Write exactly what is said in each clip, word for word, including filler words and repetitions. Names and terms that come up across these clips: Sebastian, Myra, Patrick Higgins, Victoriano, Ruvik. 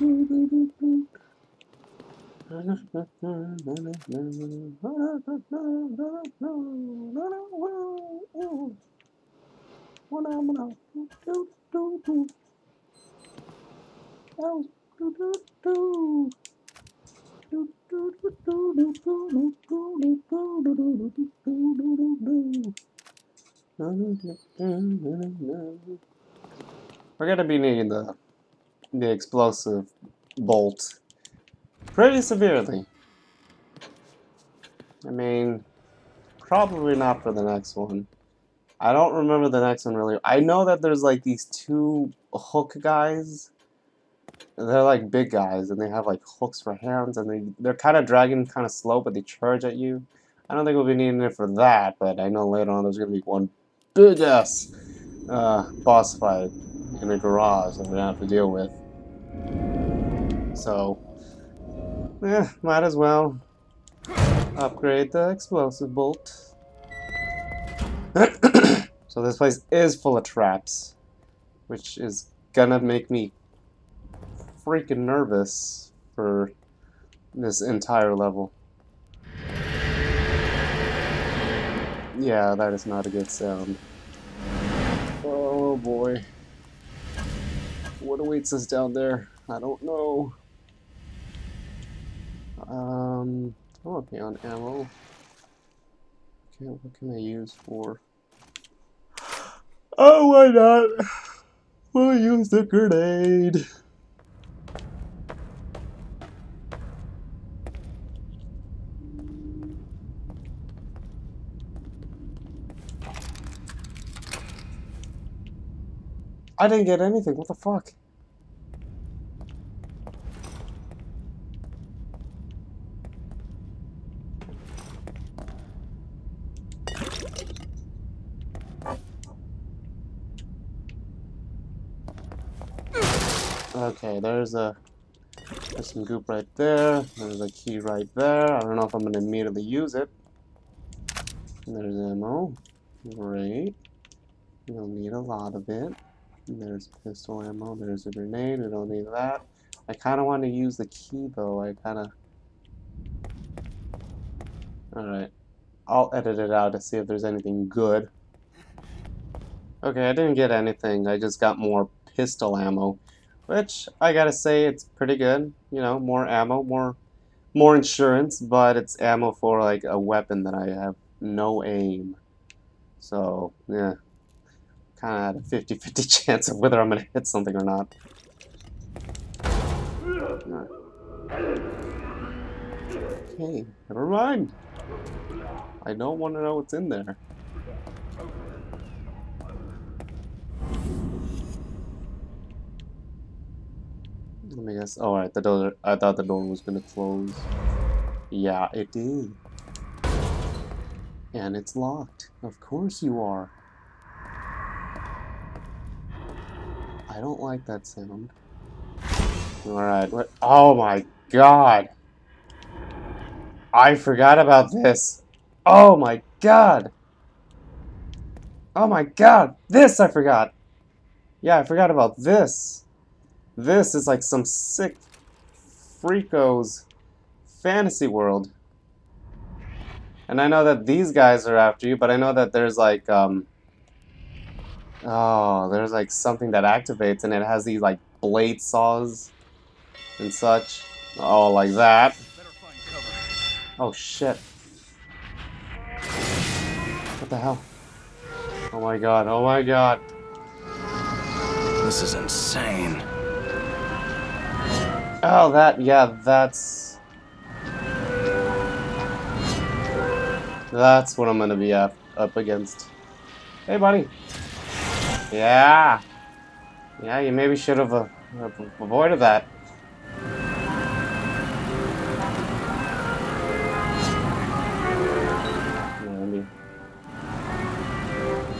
We're gonna be needing the the explosive bolt pretty severely. I mean, probably not for the next one. I don't remember the next one really. I know that there's like these two hook guys. They're like big guys and they have like hooks for hands and they, they're kind of dragging kind of slow, but they charge at you. I don't think we'll be needing it for that, but I know later on there's going to be one big ass uh, boss fight in a garage that we're going to have to deal with. So, yeah, might as well upgrade the explosive bolt. So this place is full of traps, which is going to make me freaking nervous for this entire level. Yeah, that is not a good sound. Oh boy. What awaits us down there? I don't know. Um, I'm okay on ammo. Okay, what can I use for? Oh, why not? We'll use the grenade. I didn't get anything, what the fuck? Okay, there's a there's some goop right there, there's a key right there. I don't know if I'm gonna immediately use it. There's ammo. Great. You'll need a lot of it. There's pistol ammo, there's a grenade, I don't need that. I kind of want to use the key though, I kind of... Alright, I'll edit it out to see if there's anything good. Okay, I didn't get anything, I just got more pistol ammo. Which, I gotta say, it's pretty good. You know, more ammo, more, more insurance, but it's ammo for like a weapon that I have no aim. So, yeah. Kind of had a fifty fifty chance of whether I'm going to hit something or not. Okay, never mind. I don't want to know what's in there. Let me guess. Oh, alright, the door. I thought the door was going to close. Yeah, it did. And it's locked. Of course you are. I don't like that sound. Alright, what? Oh my god! I forgot about this! Oh my god! Oh my god! This I forgot! Yeah, I forgot about this! This is like some sick freako's fantasy world. And I know that these guys are after you, but I know that there's like, um... oh, there's like something that activates and it has these like blade saws and such. Oh, like that. Oh shit. What the hell? Oh my god, oh my god. This is insane. Oh, that, yeah, that's... That's what I'm gonna be up, up against. Hey, buddy. Yeah, yeah, you maybe should have uh, avoided that. Maybe.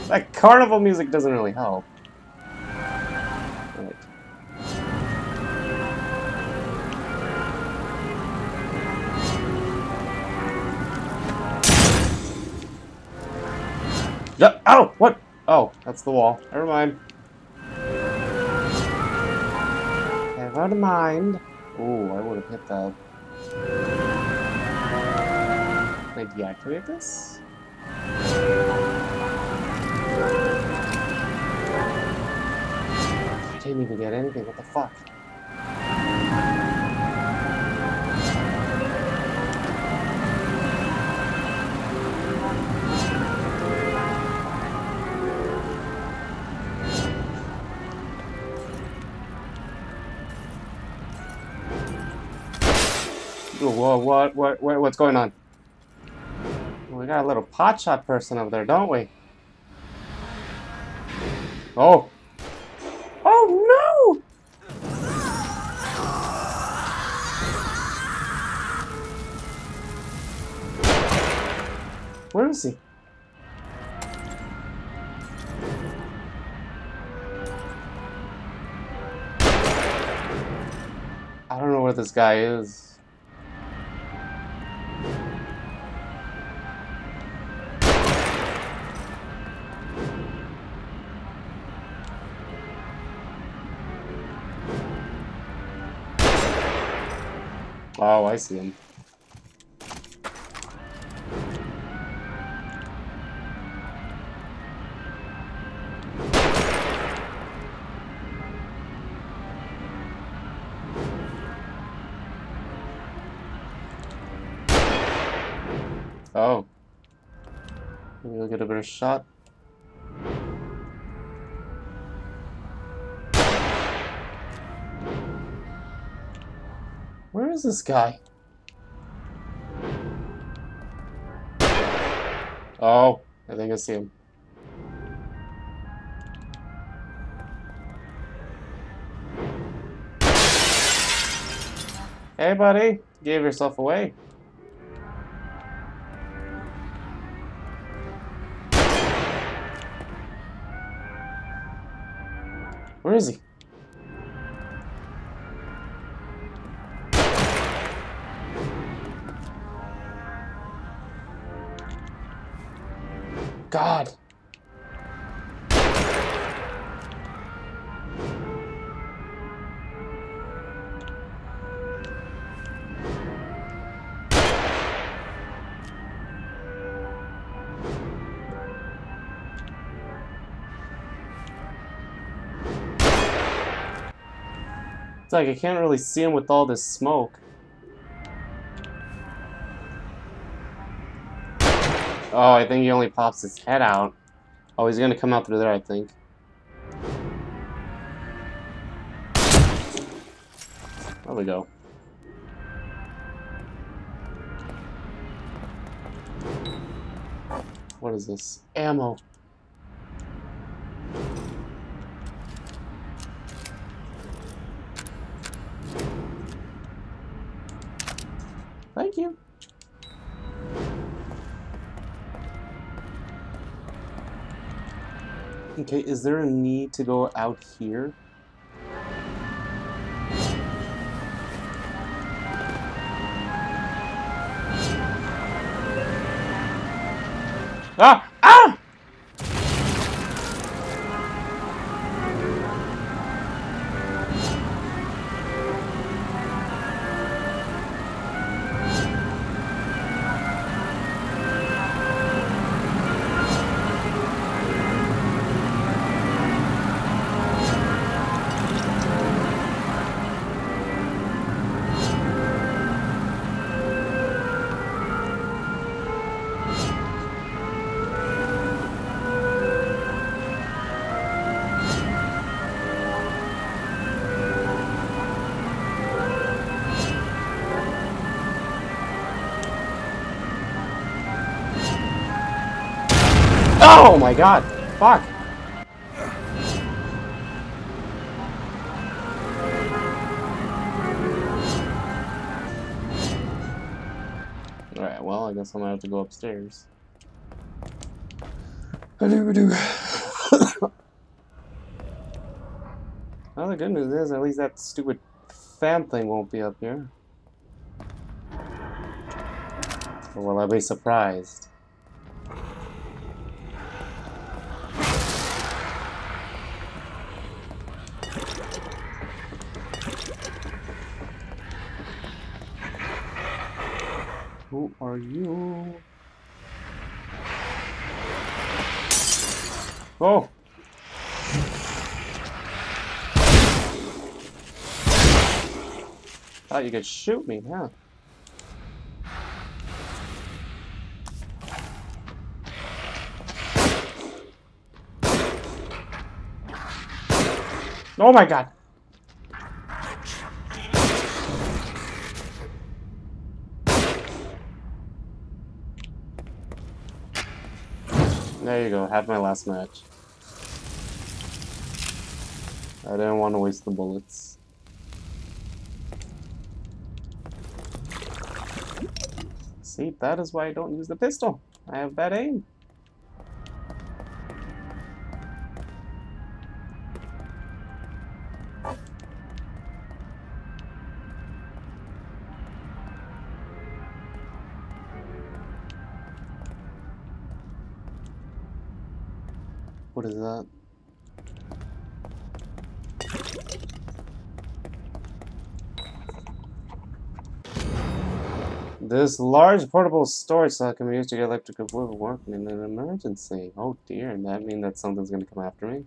That carnival music doesn't really help. Right. Yeah. Ow! What? Oh, that's the wall. Never mind. Have Never mind. Oh, I would have hit that. Can I deactivate this? I didn't even get anything, what the fuck? Whoa, what, what, what, what's going on? We got a little potshot person over there, don't we? Oh! Oh no! Where is he? I don't know where this guy is. Oh, I see him. Oh. Maybe we'll get a better shot. Where is this guy? Oh, I think I see him. Hey, buddy, gave yourself away. Where is he? God. It's like I can't really see him with all this smoke. Oh, I think he only pops his head out. Oh, he's gonna come out through there, I think. There we go. What is this? Ammo. Thank you. Okay, is there a need to go out here? Ah! Ah! Oh my god! Fuck! Alright, well, I guess I'm gonna have to go upstairs. I do, we do. Well, the good news is, at least that stupid fan thing won't be up here. Or will I be surprised? Who are you? Oh! Thought you could shoot me, huh? Oh my god! There you go, have my last match. I didn't want to waste the bullets. See, that is why I don't use the pistol. I have bad aim. What is that? This large portable storage cell can be used to get electrical fluid working in an emergency. Oh dear, and that means that something's gonna come after me.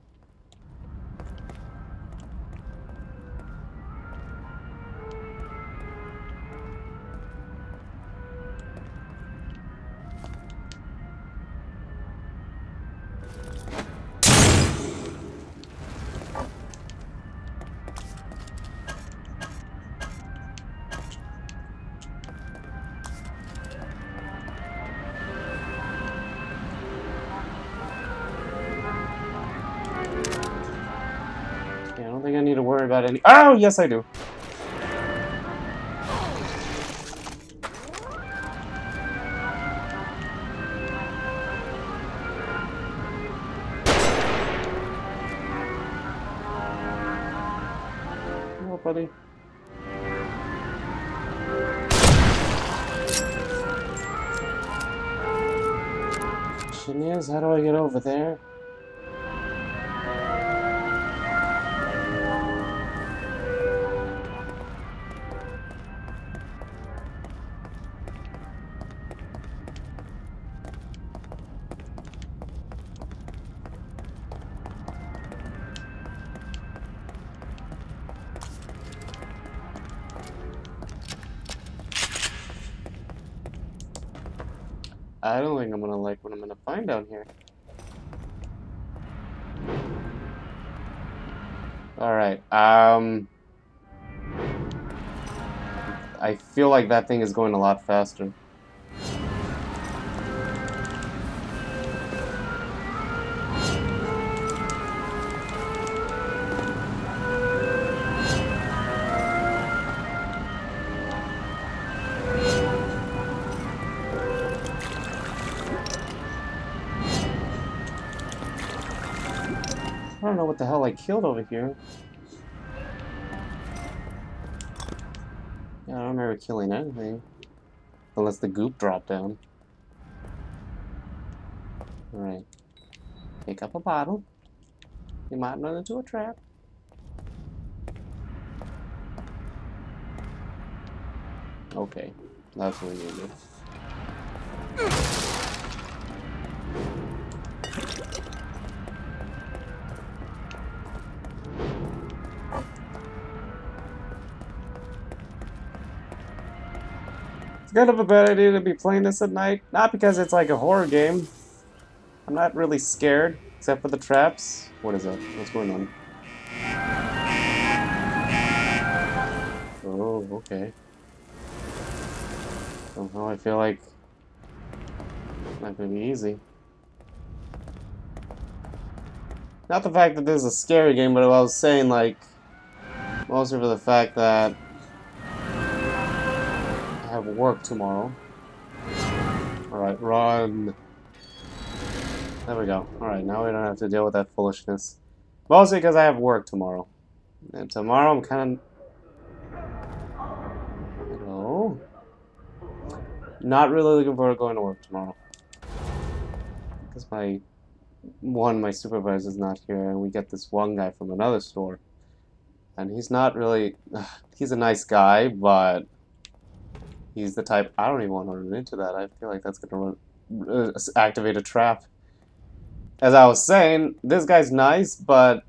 About any oh yes I do. Hello, buddy. Question is, how do I get over there? I don't think I'm gonna like what I'm gonna find down here. Alright, um... I feel like that thing is going a lot faster. I don't know what the hell I killed over here. Yeah, I don't remember killing anything. Unless the goop dropped down. Alright. Pick up a bottle. You might run into a trap. Okay. That's what we needed. Kind of a bad idea to be playing this at night. Not because it's like a horror game. I'm not really scared, except for the traps. What is that? What's going on? Oh, okay. Somehow I feel like it's not gonna be easy. Not the fact that this is a scary game, but I was saying like mostly for the fact that have work tomorrow. Alright, run. There we go. Alright, now we don't have to deal with that foolishness. Mostly because I have work tomorrow. And tomorrow I'm kind of... Hello? Not really looking forward to going to work tomorrow. Because my... One, my supervisor's not here, and we get this one guy from another store. And he's not really... He's a nice guy, but... he's the type I don't even want to run into that. I feel like that's going to run, uh, activate a trap. As I was saying, this guy's nice, but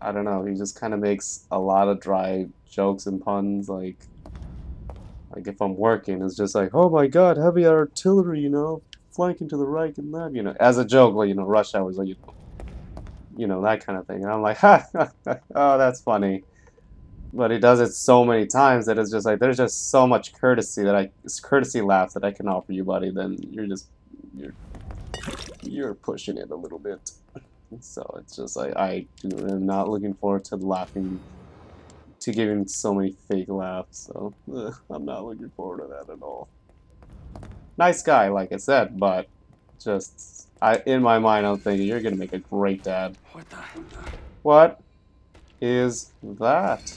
I don't know. He just kind of makes a lot of dry jokes and puns. Like, like if I'm working, it's just like, oh my god, heavy artillery, you know, flanking to the right and left, you know, as a joke, like, you know, rush hours, like, you know, you know, that kind of thing. And I'm like, ha, oh, that's funny. But he does it so many times that it's just like, there's just so much courtesy that I, courtesy laughs that I can offer you, buddy. Then you're just, you're, you're pushing it a little bit. So it's just like, I am not looking forward to laughing, to giving so many fake laughs. So ugh, I'm not looking forward to that at all. Nice guy, like I said, but just, I, in my mind, I'm thinking, you're gonna make a great dad. What the? What is that?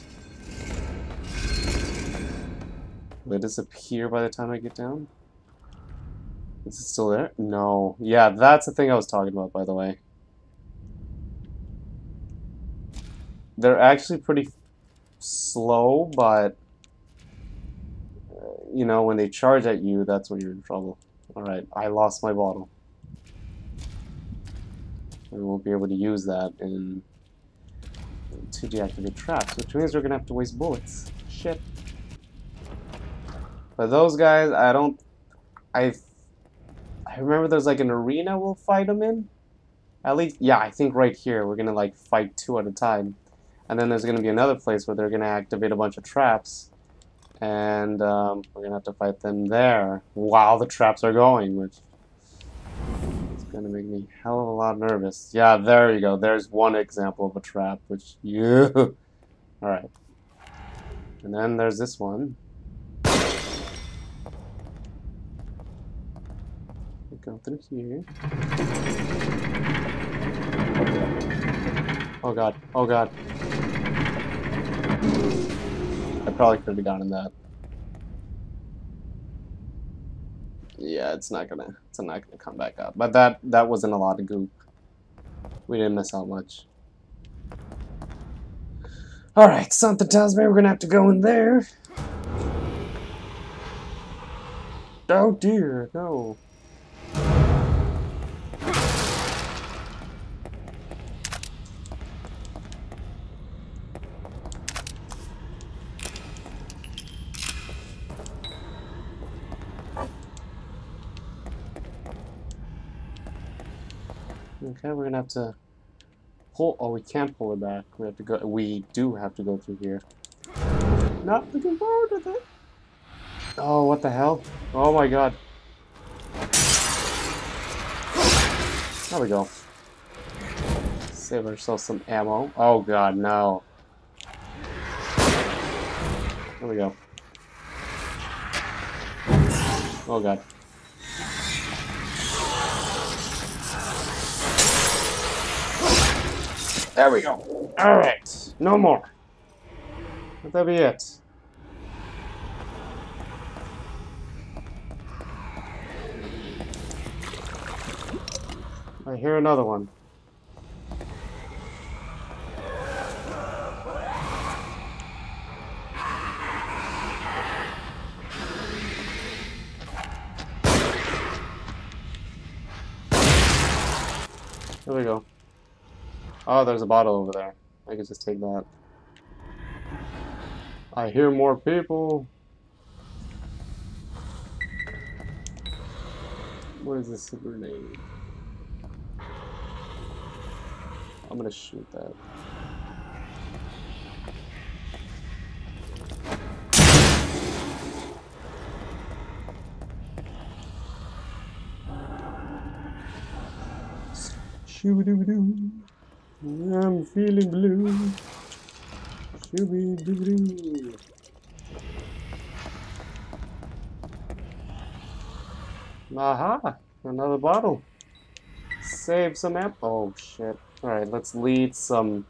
Will it disappear by the time I get down? Is it still there? No. Yeah, that's the thing I was talking about, by the way. They're actually pretty slow, but uh, you know, when they charge at you, that's when you're in trouble. Alright, I lost my bottle. We won't be able to use that in to deactivate traps, which means we're gonna have to waste bullets. Shit. But those guys, I don't. I. I remember there's like an arena we'll fight them in. At least, yeah, I think right here we're gonna like fight two at a time, and then there's gonna be another place where they're gonna activate a bunch of traps, and um, we're gonna have to fight them there while the traps are going, which. Gonna make me a hell of a lot nervous. Yeah, there you go. There's one example of a trap, which you. All right. And then there's this one. We go through here. Oh god! Oh god! I probably could have gotten that. Yeah, it's not gonna, it's not gonna come back up. But that, that wasn't a lot of goop. We didn't miss out much. All right, something tells me we're gonna have to go in there. Oh dear, no. Okay, we're gonna have to pull. Oh, we can't pull it back. We have to go. We do have to go through here. Not looking forward to that. Oh, what the hell? Oh my god. There we go. Save ourselves some ammo. Oh god, no. There we go. Oh god. There we go. Alright. No more. Let that be it. I hear another one. There we go. Oh, there's a bottle over there. I could just take that. I hear more people. What is this grenade? I'm gonna shoot that. Shoo-doo-doo. I'm feeling blue. Shooby doo. Aha! Another bottle. Save some amp. Oh shit. Alright, let's lead some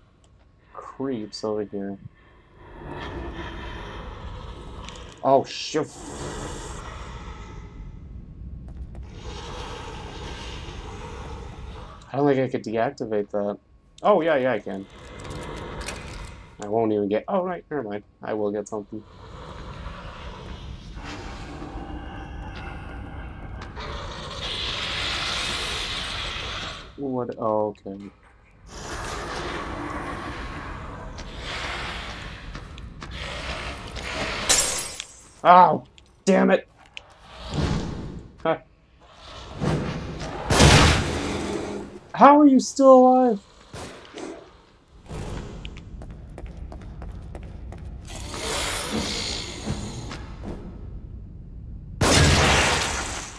creeps over here. Oh shit. I don't think I could deactivate that. Oh, yeah, yeah, I can. I won't even get... Oh, right, never mind. I will get something. What? Oh, okay. Ow! Damn it! Huh. How are you still alive?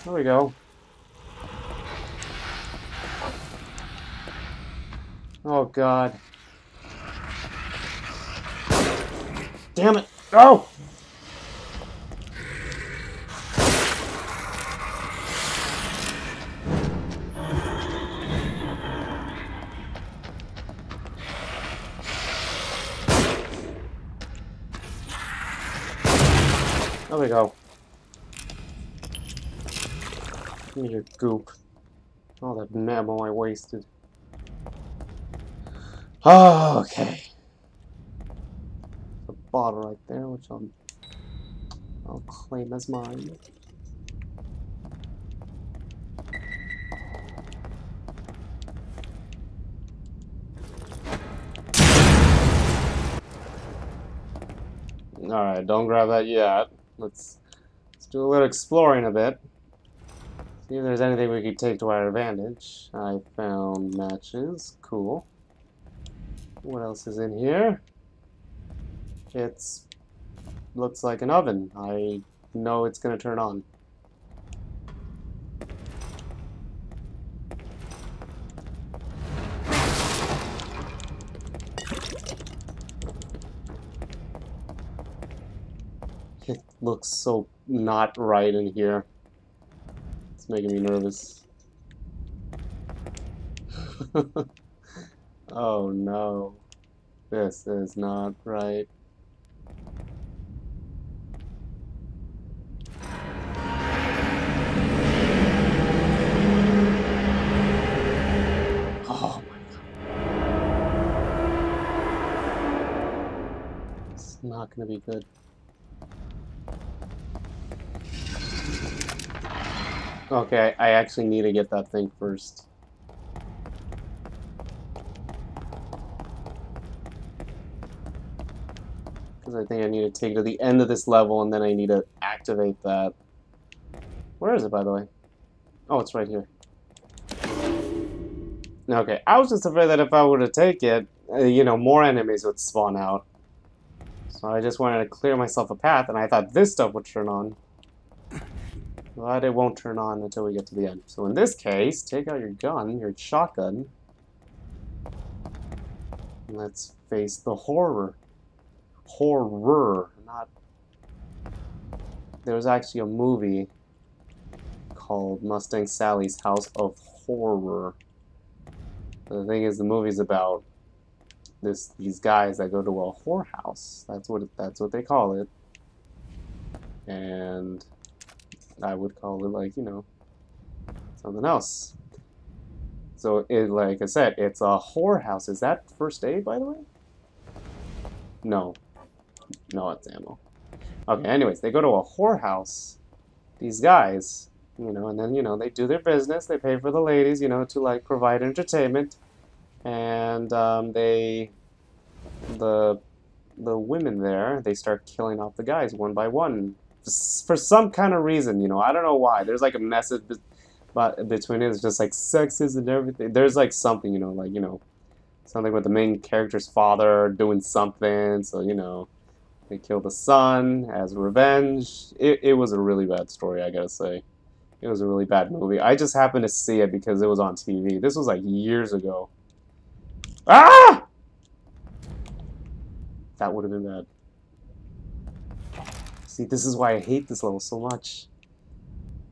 There we go. Oh god. Damn it! Oh! There we go. Give me your goop. All that ammo I wasted. Oh, okay. The bottle right there, which I'll, I'll claim as mine. Alright, don't grab that yet. Let's, let's do a little exploring a bit. See if there's anything we could take to our advantage. I found matches. Cool. What else is in here? It's... looks like an oven. I know it's gonna turn on. It looks so not right in here. It's making me nervous. Oh no. This is not right. Oh my god. It's not gonna be good. Okay, I actually need to get that thing first. Because I think I need to take it to the end of this level and then I need to activate that. Where is it, by the way? Oh, it's right here. Okay, I was just afraid that if I were to take it, you know, more enemies would spawn out. So I just wanted to clear myself a path and I thought this stuff would turn on. But it won't turn on until we get to the end. So in this case, take out your gun, your shotgun. And let's face the horror. Horror. Not... There was actually a movie called Mustang Sally's House of Horror. The thing is, the movie's about this these guys that go to a whorehouse. That's what that's what they call it. And I would call it, like, you know, something else. So, it, like I said, it's a whorehouse. Is that first aid, by the way? No. No, it's ammo. Okay, anyways, they go to a whorehouse, these guys, you know, and then, you know, they do their business. They pay for the ladies, you know, to, like, provide entertainment. And um, they, the, the women there, they start killing off the guys one by one. For some kind of reason, you know, I don't know why. There's like a message be but between it. It's just like sexist and everything. There's like something, you know, like, you know, something with the main character's father doing something. So, you know, they kill the son as revenge. It, it was a really bad story, I gotta say. It was a really bad movie. I just happened to see it because it was on T V. This was like years ago. Ah! That would have been bad. See, this is why I hate this level so much.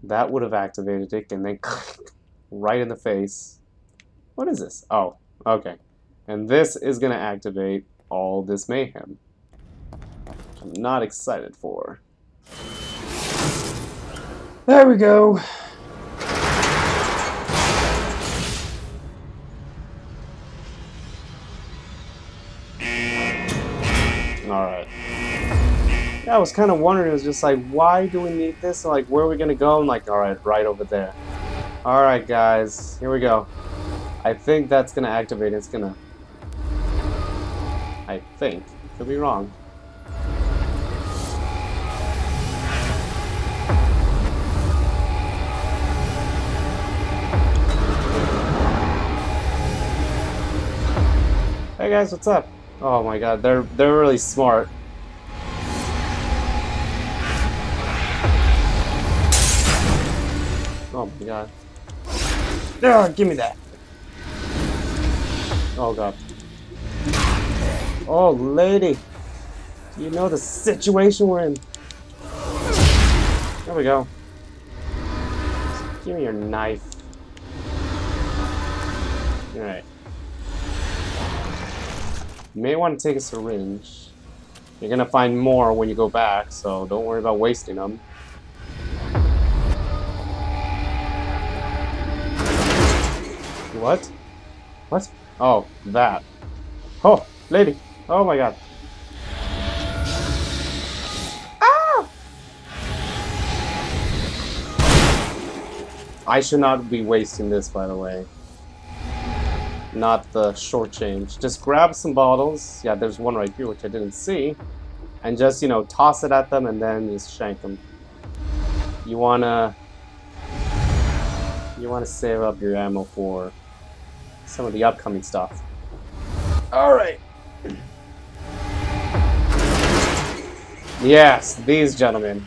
That would have activated it, and then right in the face. What is this? Oh, okay. And this is going to activate all this mayhem. I'm not excited for. There we go. Alright. Yeah, I was kind of wondering, it was just like, why do we need this? Like, where are we going to go? I'm like, alright, right over there. Alright, guys, here we go. I think that's gonna activate. It's gonna. I think. Could be wrong. Hey guys, what's up? Oh my god, they're they're really smart. Oh my god. No, give me that. Oh god. Oh lady. You know the situation we're in. There we go. Just give me your knife. Alright. You may want to take a syringe. You're gonna find more when you go back, so don't worry about wasting them. What? What? Oh, that. Oh, lady. Oh my god. Ah! I should not be wasting this, by the way. Not the short change. Just grab some bottles. Yeah, there's one right here, which I didn't see. And just, you know, toss it at them and then just shank them. You wanna... You wanna save up your ammo for some of the upcoming stuff. Alright. Yes, these gentlemen.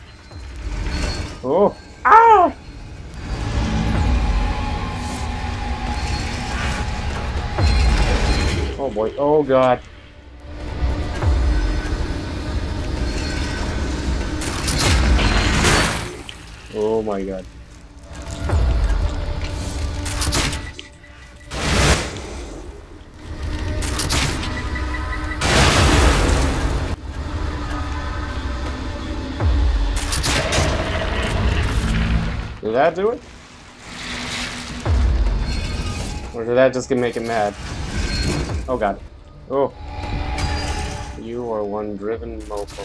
Oh. Ah! Oh boy, oh god. Oh my god. Did that do it? Or did that just make him mad? Oh god. Oh. You are one driven mofo.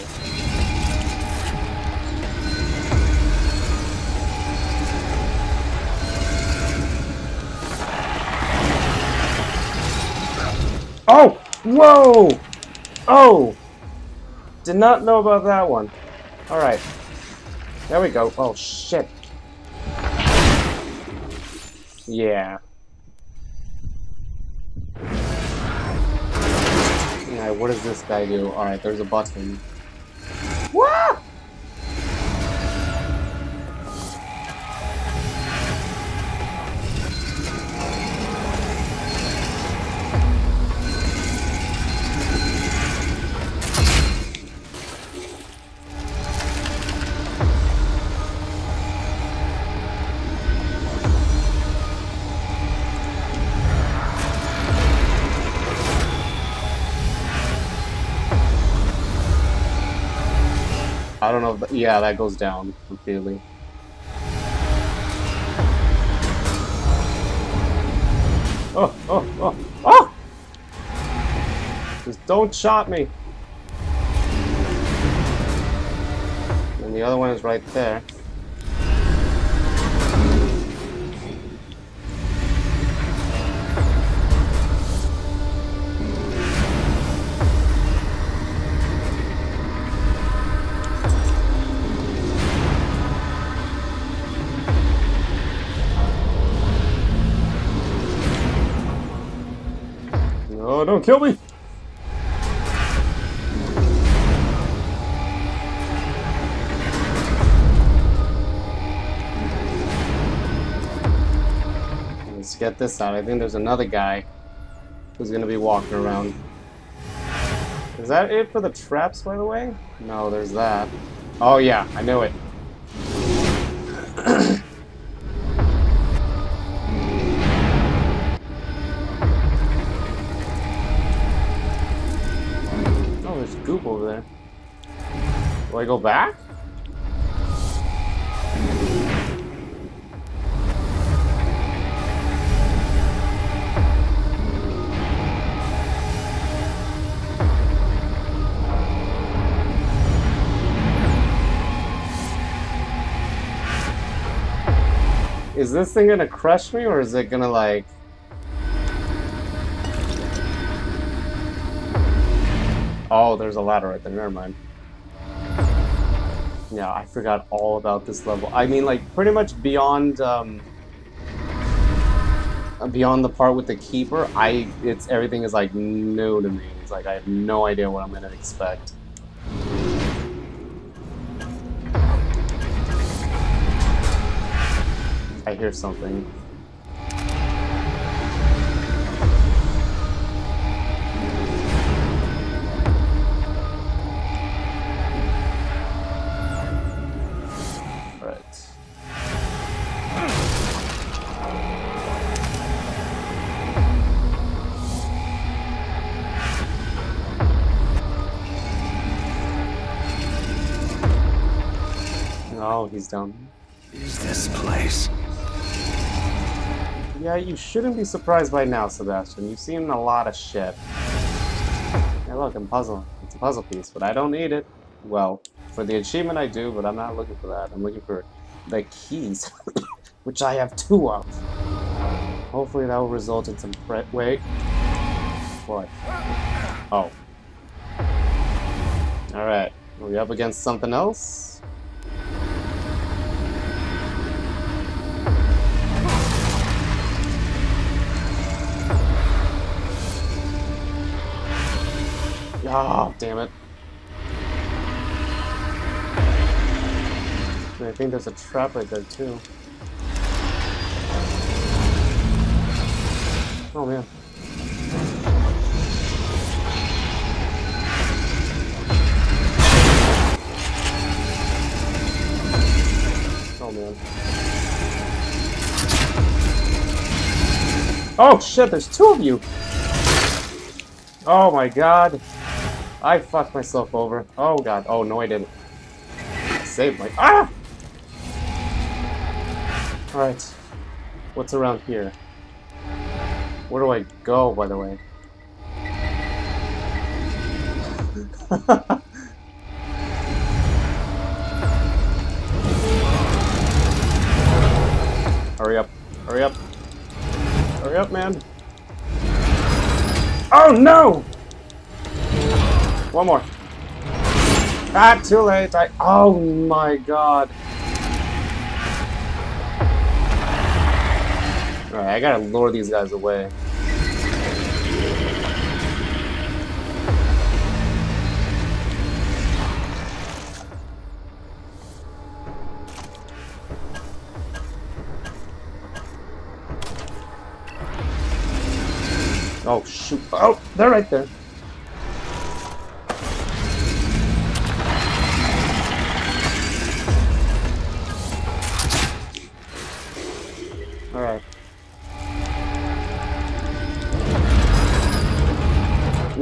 Oh! Whoa! Oh! Did not know about that one. Alright. There we go. Oh shit. Yeah. Alright, what does this guy do? Alright, there's a button. Whoa! I don't know if that, yeah, that goes down completely. Oh, oh, oh, oh! Just don't shot me! And the other one is right there. Oh, don't kill me! Let's get this out. I think there's another guy who's gonna be walking around. Is that it for the traps, by the way? No, there's that. Oh yeah, I knew it. Goop over there. Do I go back? Is this thing gonna crush me or is it gonna like Oh, there's a ladder right there. Never mind. Yeah, I forgot all about this level. I mean, like, pretty much beyond um, beyond the part with the keeper, I it's everything is like new to me. It's like I have no idea what I'm gonna expect. I hear something. Oh, he's down. Is this place? Yeah, you shouldn't be surprised by now, Sebastian. You've seen a lot of shit. Hey, look, I'm puzzled. It's a puzzle piece, but I don't need it. Well, for the achievement I do, but I'm not looking for that. I'm looking for the keys, which I have two of. Hopefully that will result in some threat. Wait. What? Oh. Alright. Are we up against something else? Oh, damn it. I think there's a trap right there, too. Oh, man. Oh, man. Oh, shit, there's two of you! Oh, my God. I fucked myself over. Oh god. Oh no, I didn't. I saved my. Ah! Alright. What's around here? Where do I go, by the way? Hurry up. Hurry up. Hurry up, man. Oh no! One more. Ah, too late. I, oh my god. Alright, I gotta lure these guys away. Oh, shoot. Oh, they're right there.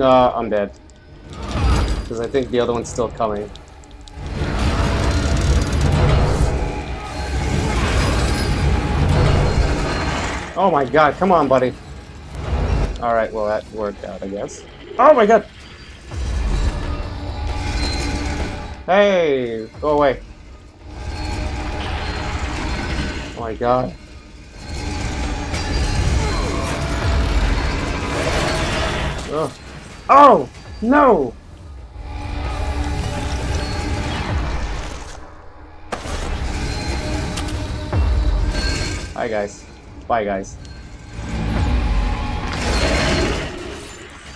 Uh, I'm dead. Because I think the other one's still coming. Oh my god, come on, buddy. Alright, well, that worked out, I guess. Oh my god! Hey! Go away. Oh my god. Ugh. Oh, no! Hi, guys. Bye, guys.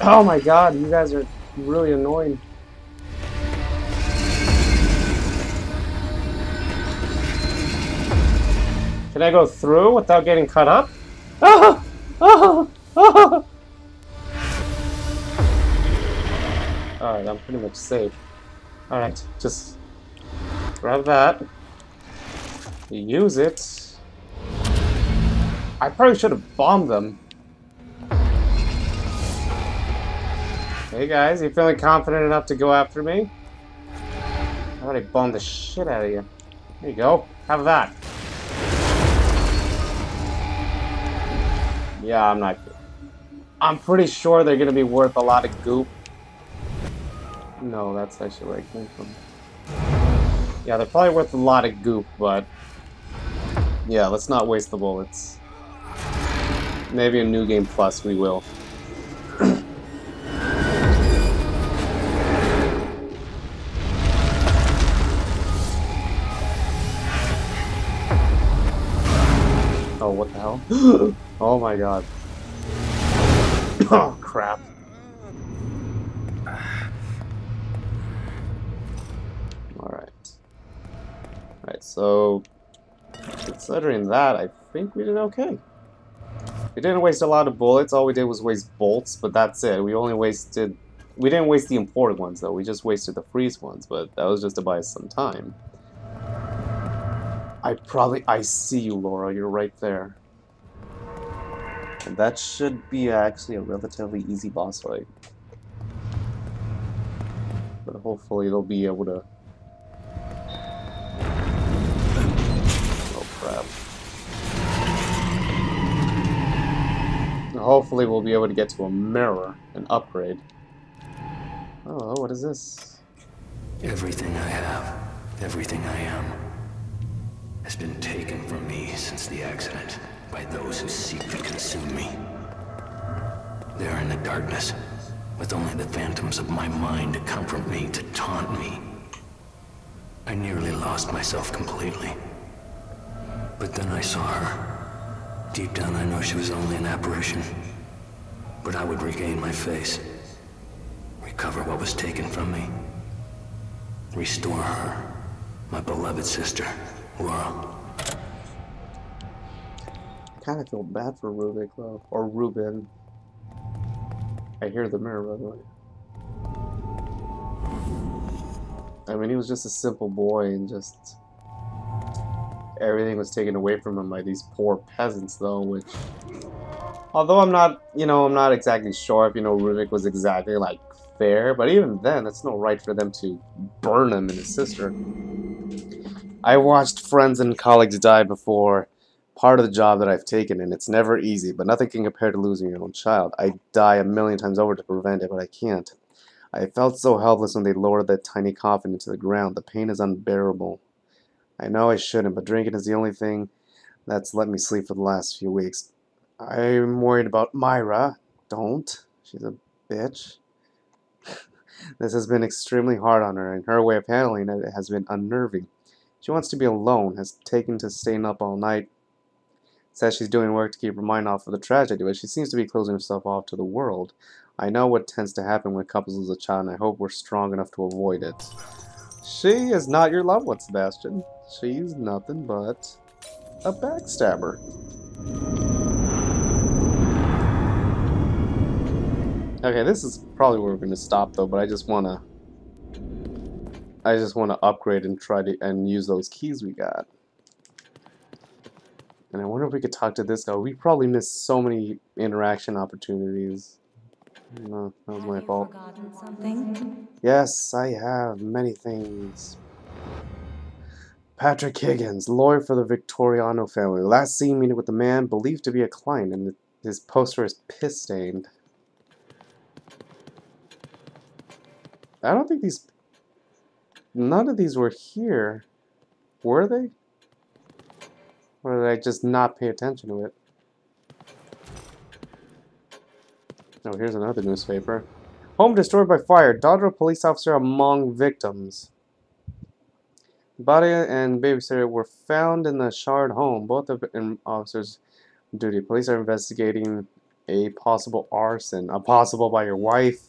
Oh my god, you guys are really annoying. Can I go through without getting cut up? Oh! Oh! Oh! Alright, I'm pretty much safe. Alright, just grab that. Use it. I probably should have bombed them. Hey guys, you feeling confident enough to go after me? I already bombed the shit out of you. There you go. Have that. Yeah, I'm not good. I'm pretty sure they're gonna be worth a lot of goop. No, that's actually where I came from. Yeah, they're probably worth a lot of goop, but... yeah, let's not waste the bullets. Maybe a New Game Plus we will. what the hell? Oh my god. Oh crap. Alright. Alright, so considering that, I think we did okay. We didn't waste a lot of bullets, all we did was waste bolts, but that's it. We only wasted... We didn't waste the important ones, though. We just wasted the freeze ones, but that was just to buy us some time. I probably... I see you, Laura. You're right there. And that should be actually a relatively easy boss fight. But hopefully it'll be able to... Oh, crap. Hopefully we'll be able to get to a mirror and upgrade. Oh, what is this? Everything I have, everything I am, has been taken from me since the accident by those who seek to consume me. They are in the darkness, with only the phantoms of my mind to comfort me, to taunt me. I nearly lost myself completely. But then I saw her. Deep down, I know she was only an apparition, but I would regain my face, recover what was taken from me, restore her, my beloved sister, Laura. I kind of feel bad for Ruvik, though, or Ruben. I hear the mirror, by the way. I mean, he was just a simple boy and just... Everything was taken away from him by these poor peasants, though, which... Although I'm not, you know, I'm not exactly sure if, you know, Ruvik was exactly, like, fair, but even then, it's no right for them to burn him and his sister. I watched friends and colleagues die before, part of the job that I've taken, and it's never easy, but nothing can compare to losing your own child. I'd die a million times over to prevent it, but I can't. I felt so helpless when they lowered that tiny coffin into the ground. The pain is unbearable. I know I shouldn't, but drinking is the only thing that's let me sleep for the last few weeks. I'm worried about Myra. Don't. She's a bitch. This has been extremely hard on her, and her way of handling it has been unnerving. She wants to be alone, has taken to staying up all night, says she's doing work to keep her mind off of the tragedy, but she seems to be closing herself off to the world. I know what tends to happen when couples lose a child, and I hope we're strong enough to avoid it. She is not your loved one, Sebastian. She's nothing but a backstabber. Okay, this is probably where we're gonna stop, though. But I just wanna, I just wanna upgrade and try to and use those keys we got. And I wonder if we could talk to this guy. We probably missed so many interaction opportunities. No, that was my fault. Have you forgotten something? Yes, I have many things. Patrick Higgins, lawyer for the Victoriano family. Last seen meeting with a man believed to be a client, and his poster is piss stained. I don't think these. None of these were here. Were they? Or did I just not pay attention to it? Oh, here's another newspaper. Home destroyed by fire. Daughter of police officer among victims. Body and babysitter were found in the Shard home. Both of officers on duty. Police are investigating a possible arson. A possible by your wife.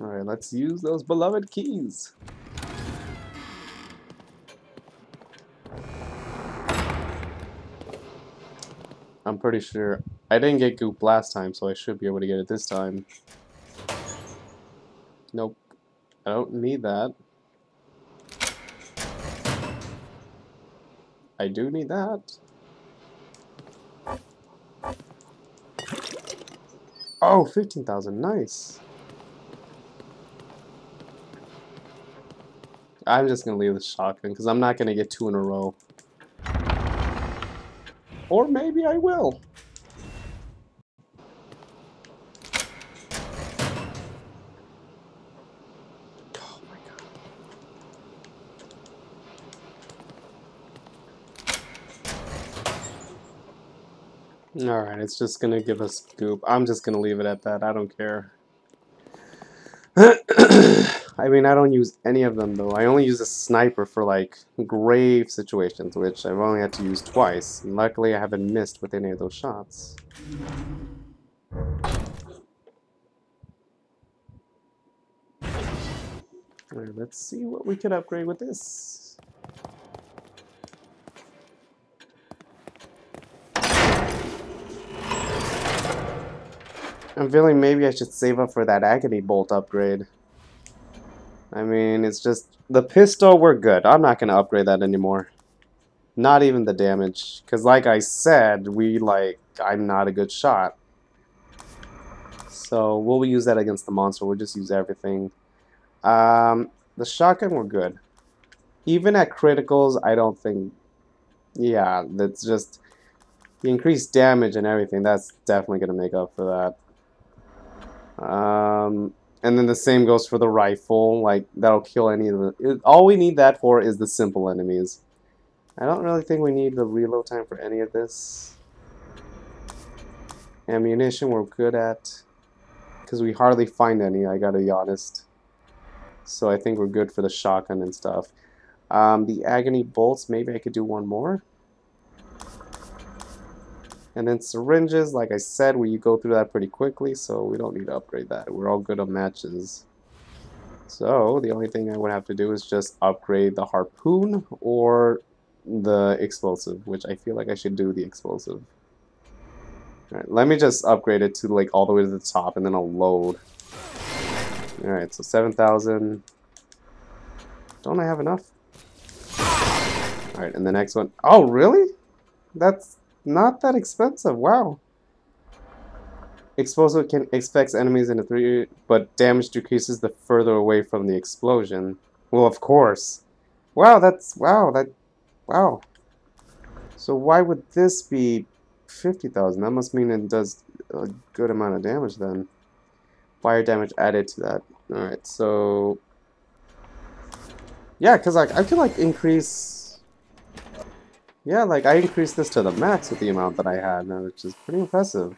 Alright, let's use those beloved keys. I'm pretty sure I didn't get goop last time, so I should be able to get it this time. Nope. I don't need that. I do need that. Oh, fifteen thousand. Nice. I'm just going to leave the shotgun because I'm not going to get two in a row. Or maybe I will. Oh my god. Alright, it's just gonna give us goop. I'm just gonna leave it at that. I don't care. I mean, I don't use any of them, though. I only use a sniper for, like, grave situations, which I've only had to use twice. And luckily, I haven't missed with any of those shots. Alright, let's see what we can upgrade with this. I'm feeling maybe I should save up for that agony bolt upgrade. I mean, it's just... the pistol, we're good. I'm not going to upgrade that anymore. Not even the damage. Because like I said, we, like... I'm not a good shot. So, will we use that against the monster? We'll just use everything. Um, the shotgun, we're good. Even at criticals, I don't think... yeah, that's just... the increased damage and everything, that's definitely going to make up for that. Um... And then the same goes for the rifle, like, that'll kill any of the... It, all we need that for is the simple enemies. I don't really think we need the reload time for any of this. Ammunition we're good at, because we hardly find any, I gotta be honest. So I think we're good for the shotgun and stuff. Um, the agony bolts, maybe I could do one more. And then syringes, like I said, we go through that pretty quickly, so we don't need to upgrade that. We're all good on matches. So, the only thing I would have to do is just upgrade the harpoon or the explosive, which I feel like I should do the explosive. Alright, let me just upgrade it to, like, all the way to the top, and then I'll load. Alright, so seven thousand. Don't I have enough? Alright, and the next one. Oh, really? That's... not that expensive, wow. Explosive can expect enemies in a three, but damage decreases the further away from the explosion. Well, of course. Wow, that's, wow, that, wow. So why would this be fifty thousand? That must mean it does a good amount of damage then. Fire damage added to that. Alright, so... yeah, because like, I can like increase... yeah, like, I increased this to the max with the amount that I had, which is pretty impressive.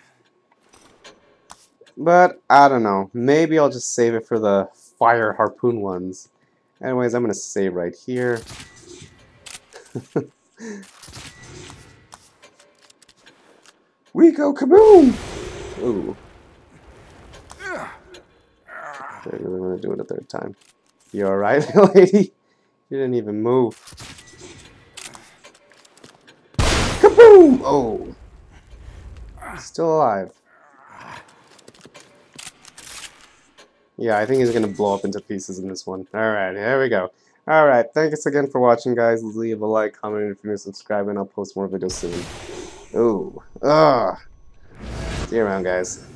But, I don't know. Maybe I'll just save it for the fire harpoon ones. Anyways, I'm gonna save right here. We go kaboom! Ooh. I really wanna do it a third time. You alright, lady? You didn't even move. Oh, still alive. Yeah, I think he's gonna blow up into pieces in this one. Alright, here we go. Alright, thanks again for watching, guys. Leave a like, comment, and if you're new, subscribe, and I'll post more videos soon. Ooh. Ugh. See you around, guys.